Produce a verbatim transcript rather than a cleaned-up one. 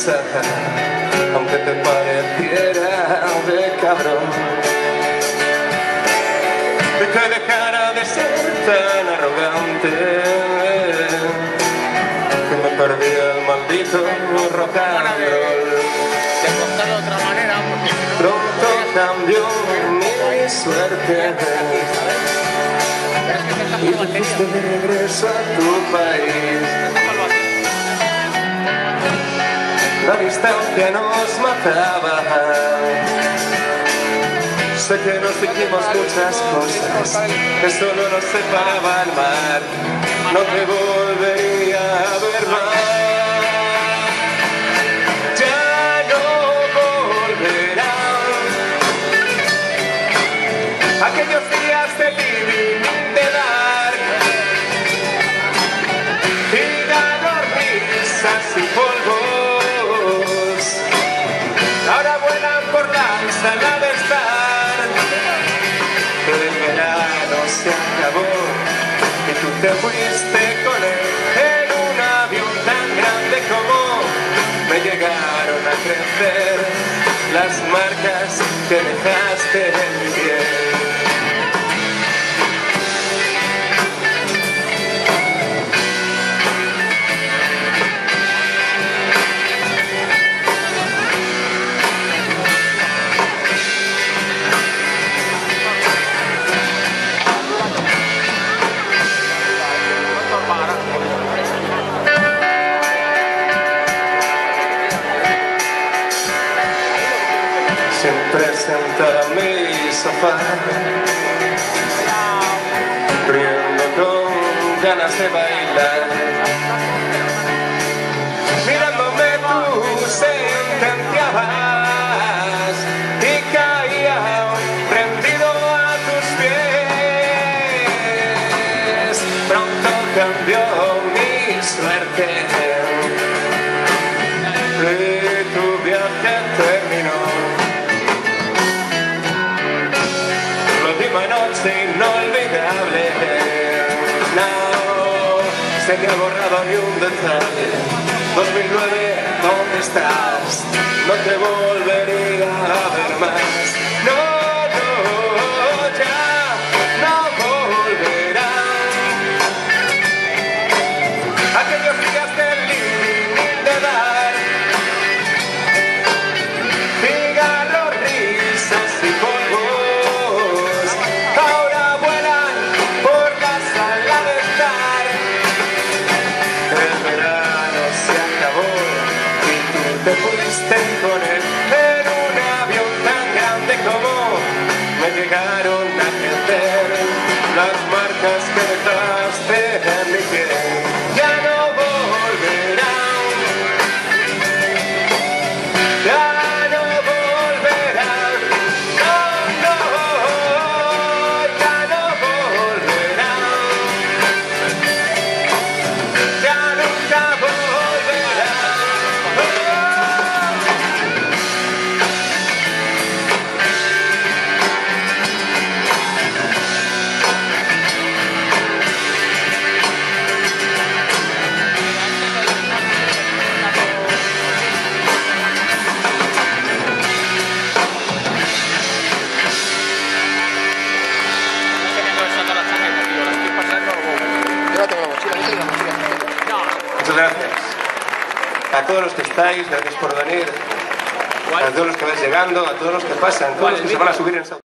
pasada, aunque te pareciera de cabrón. Deja, dejara de ser tan arrogante, que me perdí el maldito rock and roll. Te he contado de otra manera porque pronto cambió mi suerte y fuiste de regreso a tu país. La distancia nos mataba. Sé que nos dijimos muchas cosas que solo nos separaba el mar. No te volvería a ver más. Ya no volverán aquellos días de living de dark y ganar risas y polvo. La de estar, el verano se acabó y tú te fuiste con él en un avión tan grande como me llegaron a crecer las marcas que dejaste en mi piel. Siempre sentado en mi sofá, riendo con ganas de bailar, mirándome tú sentenciabas y caía rendido a tus pies. Pronto cambió mi suerte. Inolvidable, no se te ha borrado ni un detalle. dos mil nueve, ¿dónde estás? No te volvería a ver más. No, no, ya no volverán aquellos días del living de dar cigarros, risas y polvo. Te fuiste con él en un avión tan grande como me llegaron a crecer las marcas que dejaste en mi piel. Ya no volverán, ya no volverán, no, no, ya no volverán, ya nunca volverán. Gracias a todos los que estáis, gracias por venir, a todos los que vais llegando, a todos los que pasan, todos los que se van a subir en